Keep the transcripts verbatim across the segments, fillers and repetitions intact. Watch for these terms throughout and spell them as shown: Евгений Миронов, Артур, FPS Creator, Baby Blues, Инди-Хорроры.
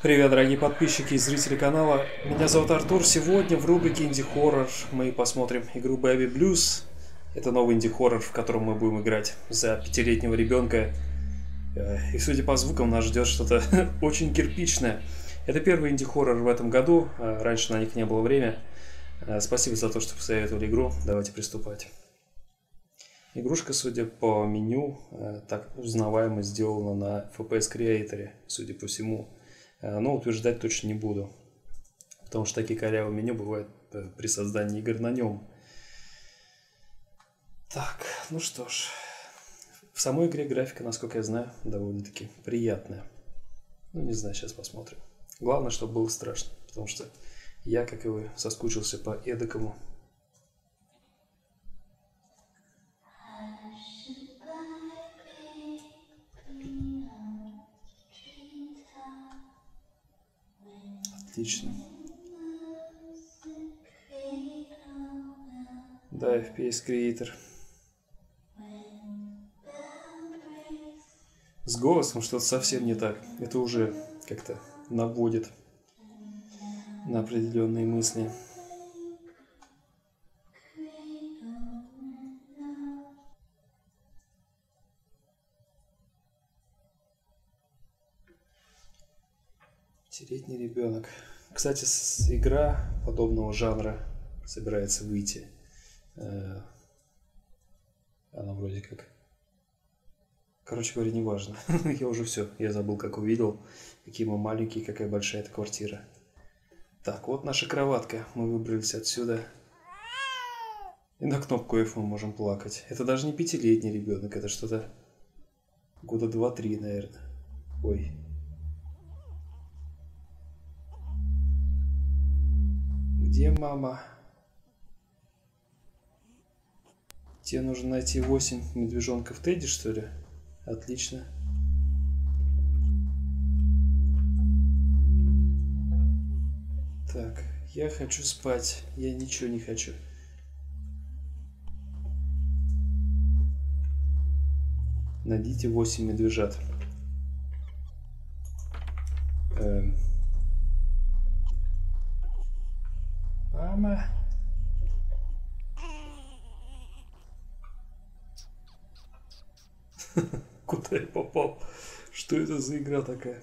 Привет, дорогие подписчики и зрители канала. Меня зовут Артур. Сегодня в рубрике инди-хоррор мы посмотрим игру Baby Blues. Это новый инди-хоррор, в котором мы будем играть за пятилетнего ребенка. И судя по звукам, нас ждет что-то очень кирпичное. Это первый инди-хоррор в этом году. Раньше на них не было времени. Спасибо за то, что посоветовали игру. Давайте приступать. Игрушка, судя по меню, так узнаваемо сделана на эф пи эс Creator, судя по всему. Но утверждать точно не буду, потому что такие корявые меню бывают при создании игр на нем. Так, ну что ж. В самой игре графика, насколько я знаю, довольно-таки приятная. Ну, не знаю, сейчас посмотрим. Главное, чтобы было страшно, потому что я, как и вы, соскучился по эдакому. Отлично. Да, эф пи эс Creator. С голосом что-то совсем не так. Это уже как-то наводит на определенные мысли. Пятилетний ребенок. Кстати, игра подобного жанра собирается выйти. Она вроде как... Короче говоря, не важно. Я уже все. Я забыл, как увидел. Какие мы маленькие, какая большая эта квартира. Так, вот наша кроватка. Мы выбрались отсюда. И на кнопку F мы можем плакать. Это даже не пятилетний ребенок. Это что-то года два-три, наверное. Ой. Где мама? Тебе нужно найти восемь медвежонков Тедди, что ли? Отлично. Так, я хочу спать. Я ничего не хочу. Найдите восемь медвежат. Эм. Мама. Куда я попал? Что это за игра такая?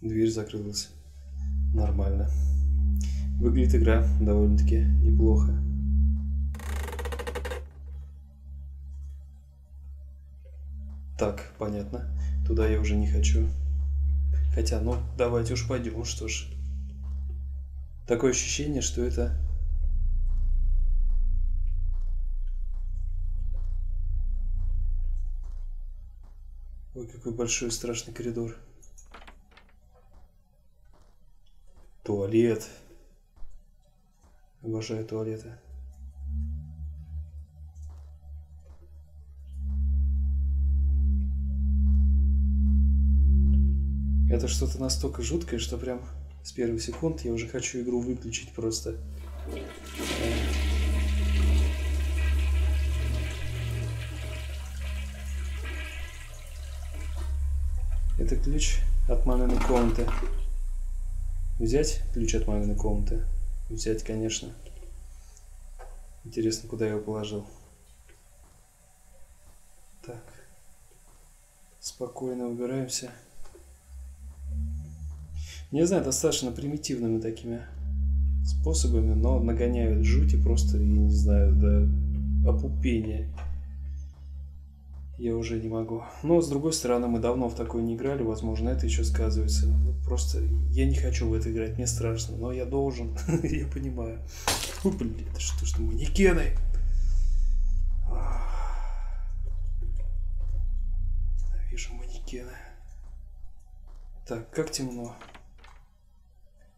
Дверь закрылась. Нормально. Выглядит игра довольно-таки неплохо. Так, понятно. Туда я уже не хочу. Хотя, ну, давайте уж пойдем, что ж. Такое ощущение, что это... Ой, какой большой страшный коридор. Туалет. Обожаю туалеты. Это что-то настолько жуткое, что прям с первых секунд я уже хочу игру выключить просто. Это ключ от маминой комнаты. Взять ключ от маминой комнаты. Взять, конечно. Интересно, куда я его положил. Так. Спокойно убираемся. Не знаю, достаточно примитивными такими способами, но нагоняют жути просто, я не знаю, до опупения. Я уже не могу. Но, с другой стороны, мы давно в такое не играли, возможно, это еще сказывается. Просто я не хочу в это играть, мне страшно, но я должен, я понимаю. Ой, блин, это что ж, манекены! Вижу манекены. Так, как темно.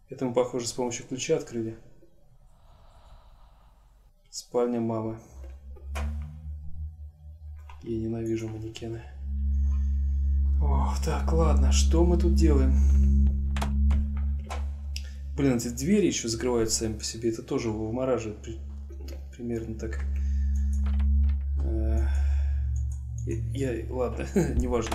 Это мы, похоже, с помощью ключа открыли. Спальня мамы. Я ненавижу манекены. Ох, так, ладно, что мы тут делаем? Блин, эти двери еще закрываются сами по себе. Это тоже вымораживает. Примерно так. Я, ладно, неважно.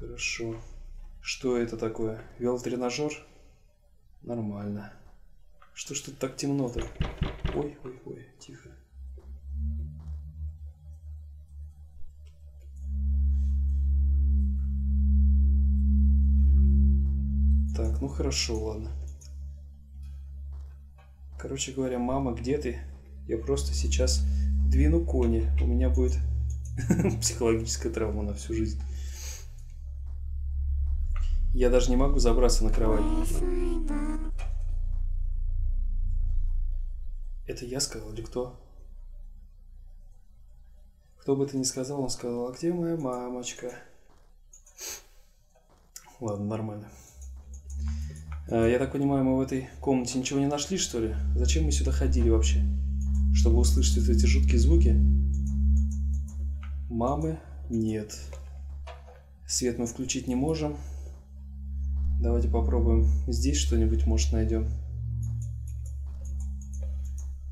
Хорошо. Что это такое? Велотренажер? Нормально. Что ж тут так темно-то? Ой, ой, ой, тихо. Так, ну хорошо, ладно. Короче говоря, мама, где ты? Я просто сейчас двину кони. У меня будет психологическая травма на всю жизнь. Я даже не могу забраться на кровать. Это я сказал или кто? Кто бы это ни сказал, он сказал, а где моя мамочка? Ладно, нормально. Я так понимаю, мы в этой комнате ничего не нашли, что ли? Зачем мы сюда ходили вообще? Чтобы услышать эти жуткие звуки? Мамы нет. Свет мы включить не можем. Давайте попробуем здесь что-нибудь, может, найдем.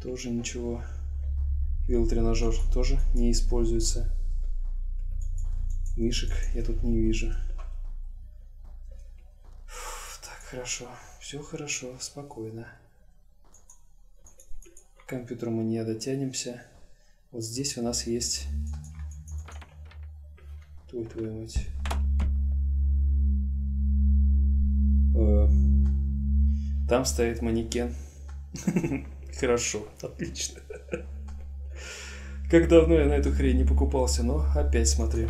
Тоже ничего. Велотренажер тоже не используется. Мишек я тут не вижу. Фух, так, хорошо. Все хорошо, спокойно. К компьютеру мы не дотянемся. Вот здесь у нас есть... Твой, твою мать. Там стоит манекен. Хорошо, отлично. Как давно я на эту хрень не покупался, но опять смотрю.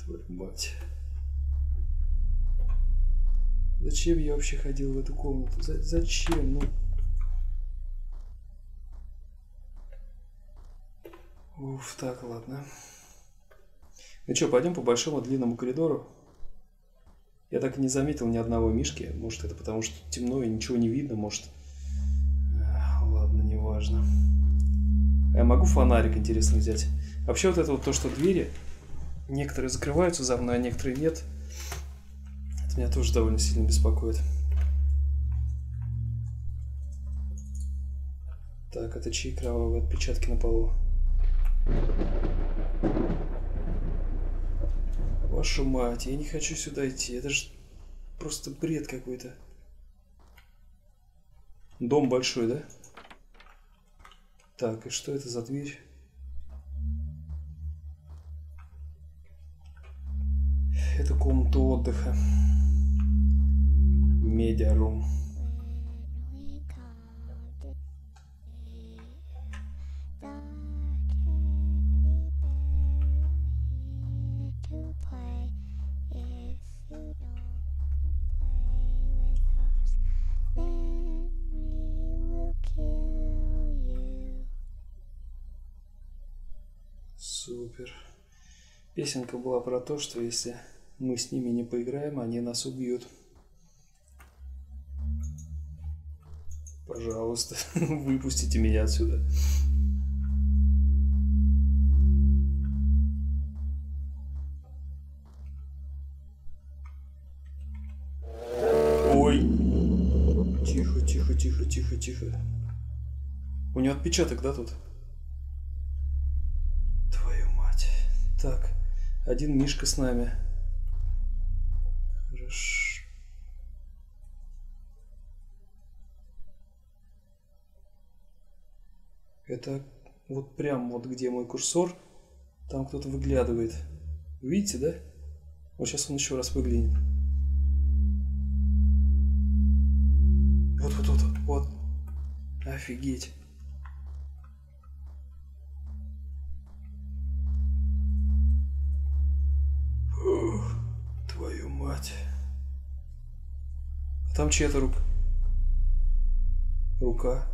Твою мать. Зачем я вообще ходил в эту комнату? За- зачем? Ну... Уф, так, ладно. Ну что, пойдем по большому длинному коридору? Я так и не заметил ни одного мишки. Может, это потому, что темно и ничего не видно, может... Ладно, неважно. Я могу фонарик, интересно, взять? Вообще, вот это вот то, что двери... Некоторые закрываются за мной, а некоторые нет. Это меня тоже довольно сильно беспокоит. Так, это чьи кровавые отпечатки на полу? Вашу мать, я не хочу сюда идти. Это же просто бред какой-то. Дом большой, да? Так, и что это за дверь? Это комната отдыха. Медиарум. Супер. Песенка была про то, что если мы с ними не поиграем, они нас убьют. Пожалуйста, выпустите меня отсюда. Ой. Тихо, тихо, тихо, тихо, тихо. У него отпечаток, да, тут? Так, один мишка с нами. Хорошо. Это вот прям вот где мой курсор, там кто-то выглядывает. Видите, да? Вот сейчас он еще раз выглянет. Вот, вот, вот, вот. Офигеть. Там чья-то рука. Рука.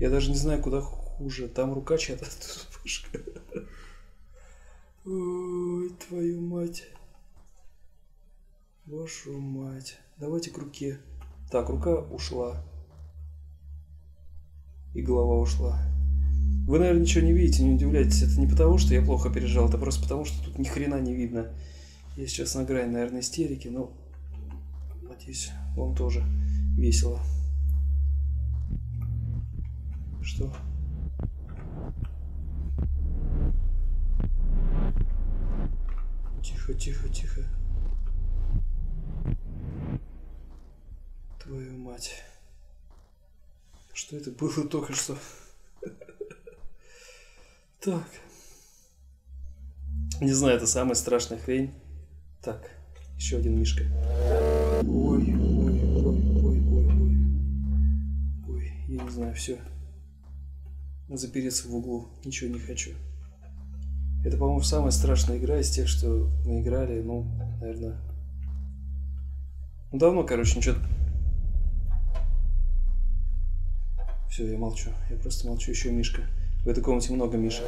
Я даже не знаю, куда хуже. Там рука чья-то, тут вспышка. Ой, твою мать. Вашу мать. Давайте к руке. Так, рука ушла. И голова ушла. Вы, наверное, ничего не видите, не удивляйтесь. Это не потому, что я плохо пережал. Это просто потому, что тут ни хрена не видно. Я сейчас на грани, наверное, истерики, но надеюсь, вам тоже весело. Что? Тихо, тихо, тихо. Твою мать. Что это было только что? Так. Не знаю, это самая страшная хрень. Так, еще один мишка. Ой, ой, ой, ой, ой, ой. Ой, я не знаю, все. Запереться в углу, ничего не хочу. Это, по-моему, самая страшная игра из тех, что мы играли, ну, наверное. Ну, давно, короче, ничего. Все, я молчу. Я просто молчу. Еще мишка. В этой комнате много мишек.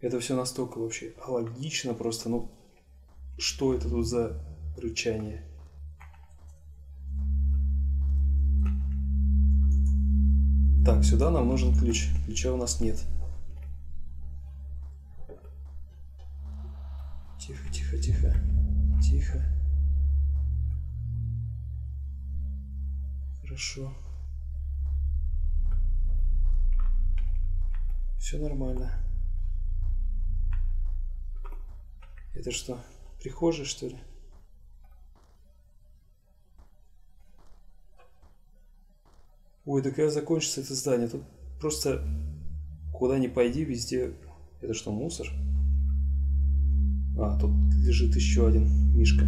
Это все настолько вообще алогично просто, ну, что это тут за рычание? Так, сюда нам нужен ключ. Ключа у нас нет. Тихо, тихо, тихо. Тихо. Хорошо. Все нормально. Это что, прихожая, что ли? Ой, да когда закончится это здание? Тут просто куда ни пойди, везде... Это что, мусор? А, тут лежит еще один мишка.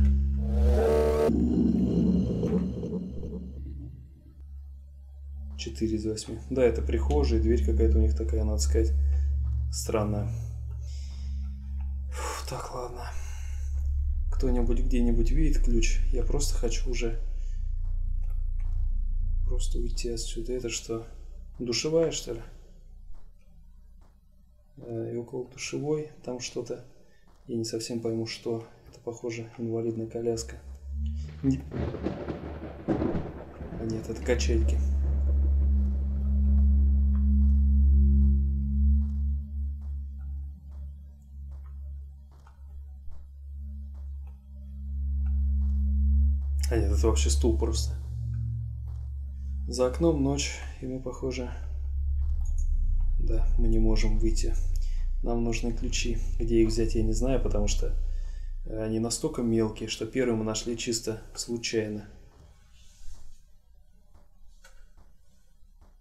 четыре из восьми. Да, это прихожая, дверь какая-то у них такая, надо сказать, странная. Фу, так, ладно. Кто-нибудь где-нибудь видит ключ? Я просто хочу уже... Просто уйти отсюда. Это что? Душевая, что ли? И около душевой там что-то. Я не совсем пойму, что. Это, похоже, инвалидная коляска. Не... А нет, это качельки. А нет, это вообще стул просто. За окном ночь, и мы, похоже, да, мы не можем выйти. Нам нужны ключи. Где их взять, я не знаю, потому что они настолько мелкие, что первые мы нашли чисто случайно.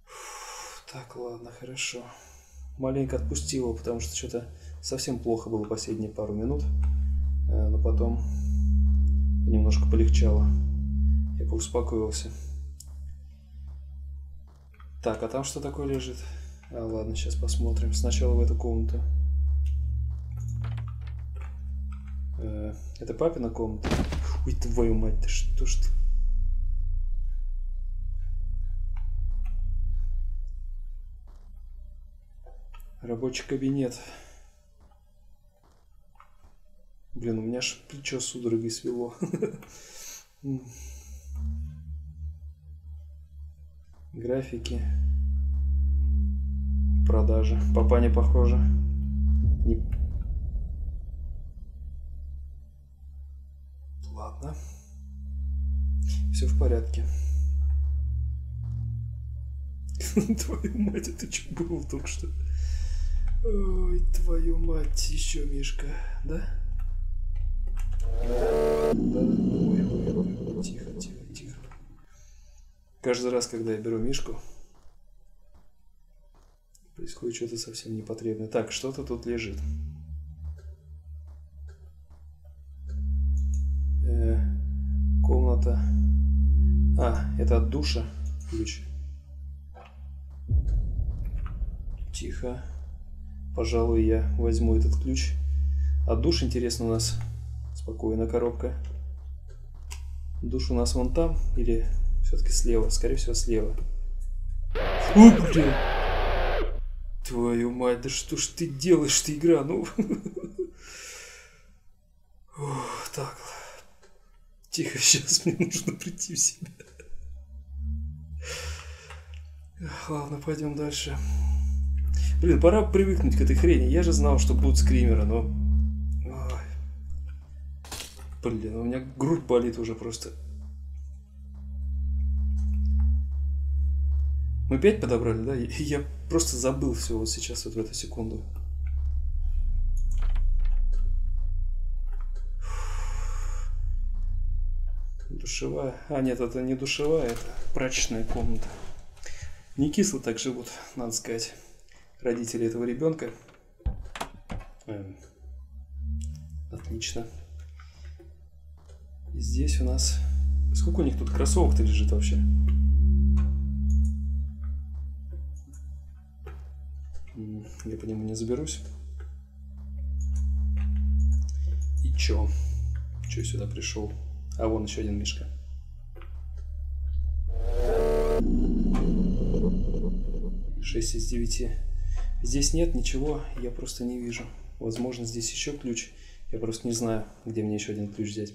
Фу, так, ладно, хорошо. Маленько отпустила, потому что что-то совсем плохо было последние пару минут. Но потом немножко полегчало. Я поуспокоился. Так, а там что такое лежит? А, ладно, сейчас посмотрим. Сначала в эту комнату. Э, это папина комната? Ой, твою мать, да что ж ты? Рабочий кабинет. Блин, у меня аж плечо судорогой свело. Графики, продажи. Папа не похоже. Не... Ладно. Все в порядке. Твою мать, это что было только что? Ой, твою мать, еще мишка, да? Тихо, тихо. Каждый раз, когда я беру мишку, происходит что-то совсем непотребное. Так, что-то тут лежит. Э, комната. А, это от душа ключ. Тихо. Пожалуй, я возьму этот ключ. От душ, интересно, у нас спокойно коробка. Душ у нас вон там или... Все-таки слева, скорее всего, слева. О, блин! Твою мать, да что ж ты делаешь, ты игра, ну? Так, тихо, сейчас мне нужно прийти в себя. Ладно, пойдем дальше. Блин, пора привыкнуть к этой хрени. Я же знал, что будут скримеры, но... Ой. Блин, у меня грудь болит уже просто. Мы пять подобрали, да? Я просто забыл все вот сейчас, вот в эту секунду. Душевая. А, нет, это не душевая, это прачечная комната. Не кисло так живут, надо сказать, родители этого ребенка. Отлично. И здесь у нас... Сколько у них тут кроссовок-то лежит вообще? Я по нему не заберусь. И чё? Чё я сюда пришел? А вон еще один мишка. шесть из девяти. Здесь нет ничего, я просто не вижу. Возможно, здесь еще ключ. Я просто не знаю, где мне еще один ключ взять.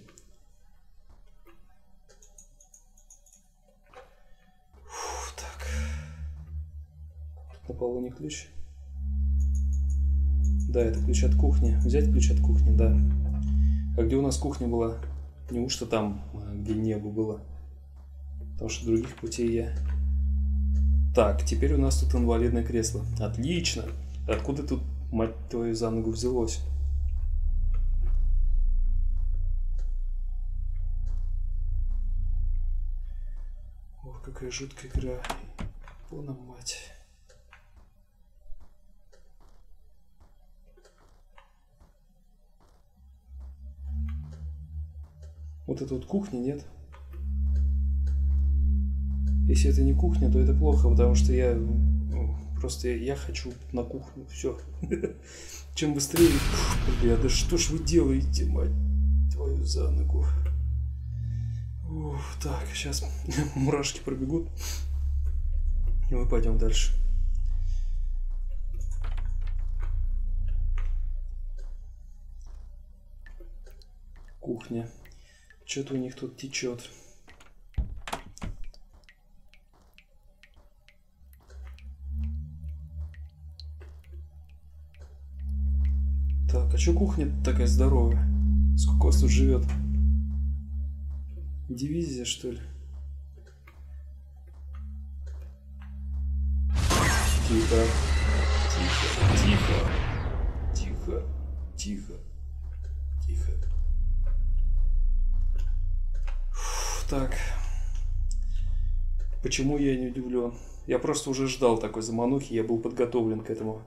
Фу, так. На полу не ключ. Да, это ключ от кухни. Взять ключ от кухни, да. А где у нас кухня была? Неужто там, где небо было? Потому что других путей я... Так, теперь у нас тут инвалидное кресло. Отлично! Откуда тут, мать твою, за ногу взялось? Ох, какая жуткая игра. Полна мать. Вот это вот кухни нет. Если это не кухня, то это плохо, потому что я просто я, я хочу на кухню. Все. Чем быстрее. Бля, да что ж вы делаете, мать твою за ногу? Уф, так, сейчас мурашки пробегут. И мы пойдем дальше. Кухня. Что-то у них тут течет. Так, а что кухня такая здоровая? Сколько вас тут живет? Дивизия, что ли? Тихо. Тихо. Тихо. Тихо. Тихо. Тихо. Так, почему я не удивлен? Я просто уже ждал такой заманухи, я был подготовлен к этому.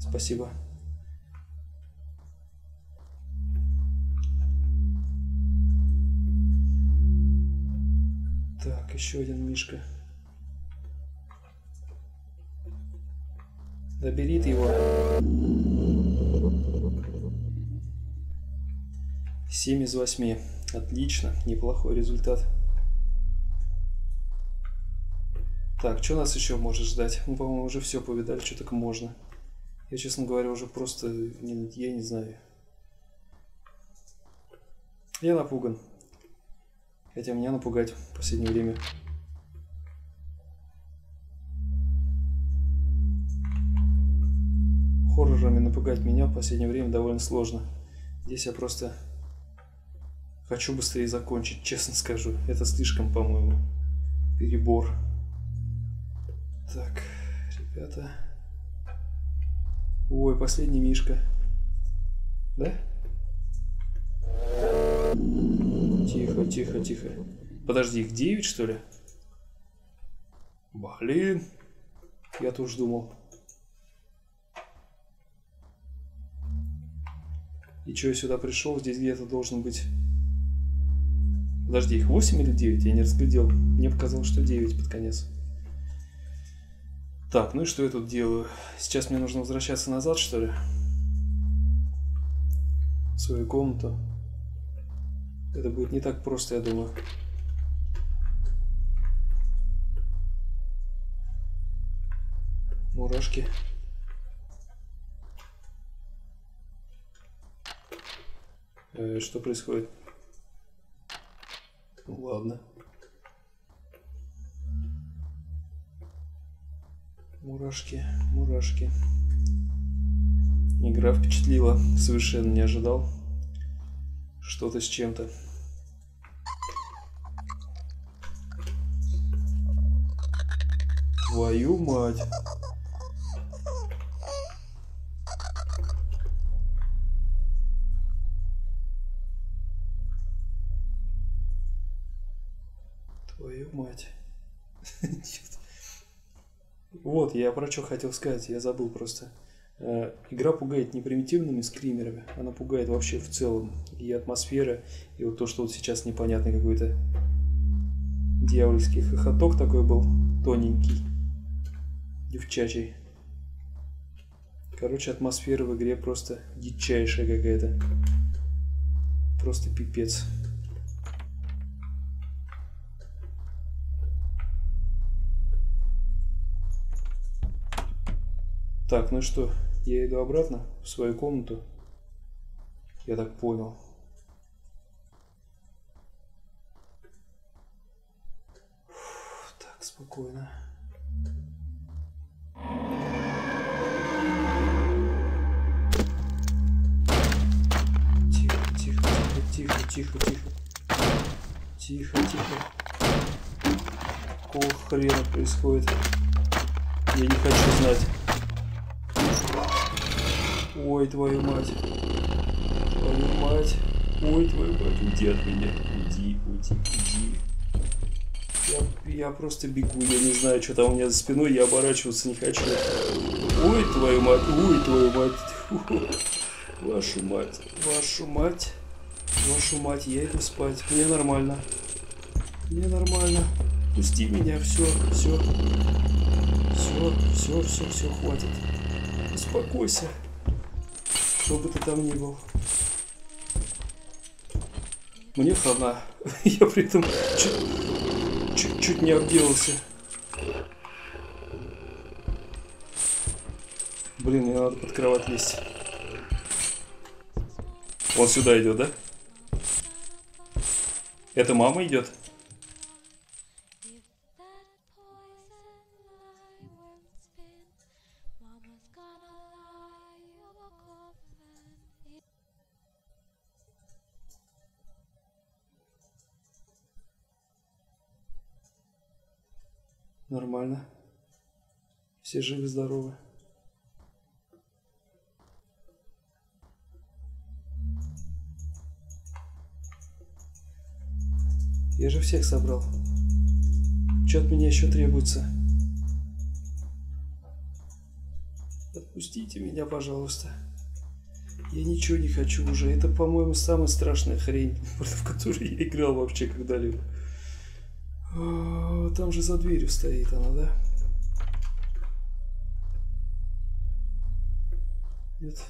Спасибо. Так, еще один мишка. Добери ты его. семь из восьми. Отлично. Неплохой результат. Так, что нас еще может ждать? Мы, по-моему, уже все повидали, что так можно. Я, честно говоря, уже просто... Не, я не знаю. Я напуган. Хотя меня напугать в последнее время. Хоррорами напугать меня в последнее время довольно сложно. Здесь я просто... Хочу быстрее закончить, честно скажу. Это слишком, по-моему, перебор. Так, ребята. Ой, последний мишка. Да? Тихо, тихо, тихо. Подожди, их девять, что ли? Блин. Я тут уж думал. И что я сюда пришел? Здесь где-то должен быть... Подожди, их восемь или девять? Я не разглядел. Мне показалось, что девять под конец. Так, ну и что я тут делаю? Сейчас мне нужно возвращаться назад, что ли? В свою комнату. Это будет не так просто, я думаю. Мурашки. Э, что происходит? Ладно. Мурашки, мурашки. Игра впечатлила. Совершенно не ожидал. Что-то с чем-то. Твою мать. Твою мать. Вот, я про что хотел сказать, я забыл просто. Игра пугает не примитивными скримерами, она пугает вообще в целом. И атмосфера, и вот то, что вот сейчас непонятный какой-то дьявольский хохоток такой был, тоненький, девчачий. Короче, атмосфера в игре просто дичайшая какая-то. Просто пипец. Так, ну что, я иду обратно в свою комнату, я так понял. Фу, так, спокойно. Тихо, тихо, тихо, тихо, тихо, тихо. Тихо, тихо. Какого хрена происходит? Я не хочу знать. Ой, твою мать. Твою мать. Ой, твою мать. Уйди от меня. Уйди, уйди, уйди. Я, я просто бегу. Я не знаю, что там у меня за спиной. Я оборачиваться не хочу. Ой, твою мать. Ой, твою мать. Фу. Вашу мать. Вашу мать. Вашу мать. Я иду спать. Мне нормально. Мне нормально. Пусти меня. Все, все. Все, все, все, все. Хватит. Успокойся. Что бы ты там ни был. Мне хана. Я при этом чуть-чуть не обделался. Блин, мне надо под кровать лезть. Он сюда идет, да? Это мама идет? Нормально. Все живы-здоровы. Я же всех собрал. Что от меня еще требуется? Отпустите меня, пожалуйста. Я ничего не хочу уже. Это, по-моему, самая страшная хрень, в которую я играл вообще когда-либо. Там же за дверью стоит она, да? Нет?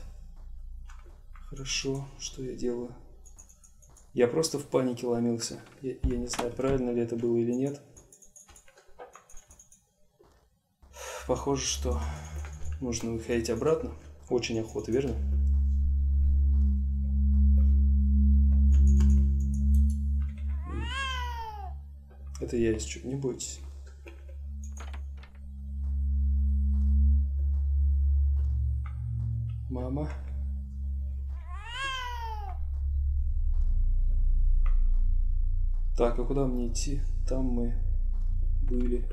Хорошо, что я делаю? Я просто в панике ломился. Я, я не знаю, правильно ли это было или нет. Похоже, что нужно выходить обратно. Очень охота, верно? Это я, если что, не бойтесь. Мама. Так, а куда мне идти? Там мы были.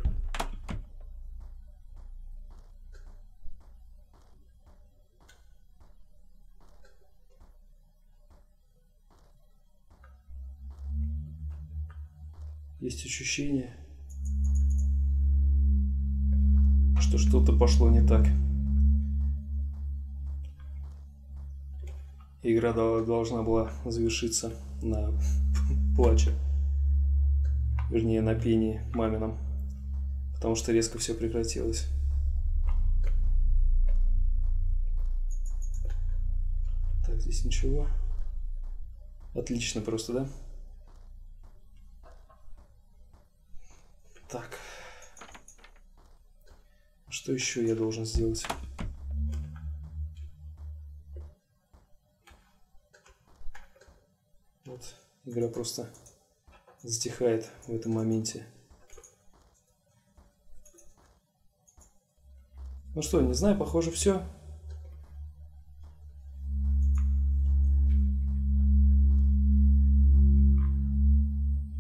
Есть ощущение, что что-то пошло не так. Игра должна была завершиться на плаче, вернее на пении мамином, потому что резко все прекратилось. Так, здесь ничего. Отлично просто, да? Так, что еще я должен сделать? Вот, игра просто затихает в этом моменте. Ну что, не знаю, похоже, все.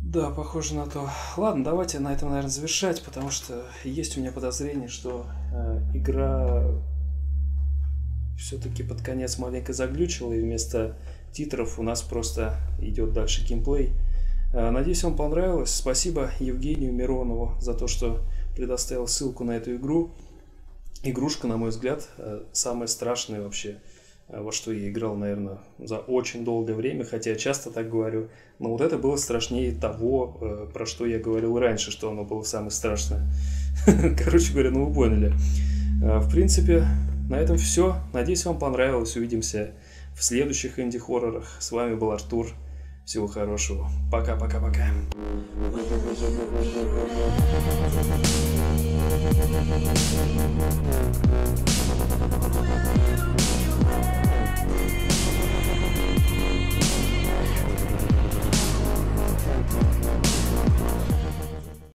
Да, похоже на то. Ладно, давайте на этом, наверное, завершать, потому что есть у меня подозрение, что э, игра все-таки под конец маленько заглючила, и вместо титров у нас просто идет дальше геймплей. Э, надеюсь, вам понравилось. Спасибо Евгению Миронову за то, что предоставил ссылку на эту игру. Игрушка, на мой взгляд, э, самая страшная вообще, во что я играл, наверное, за очень долгое время, хотя я часто так говорю, но вот это было страшнее того, про что я говорил раньше, что оно было самое страшное. Короче говоря, ну вы поняли. В принципе, на этом все. Надеюсь, вам понравилось. Увидимся в следующих инди-хоррорах. С вами был Артур. Всего хорошего. Пока-пока-пока.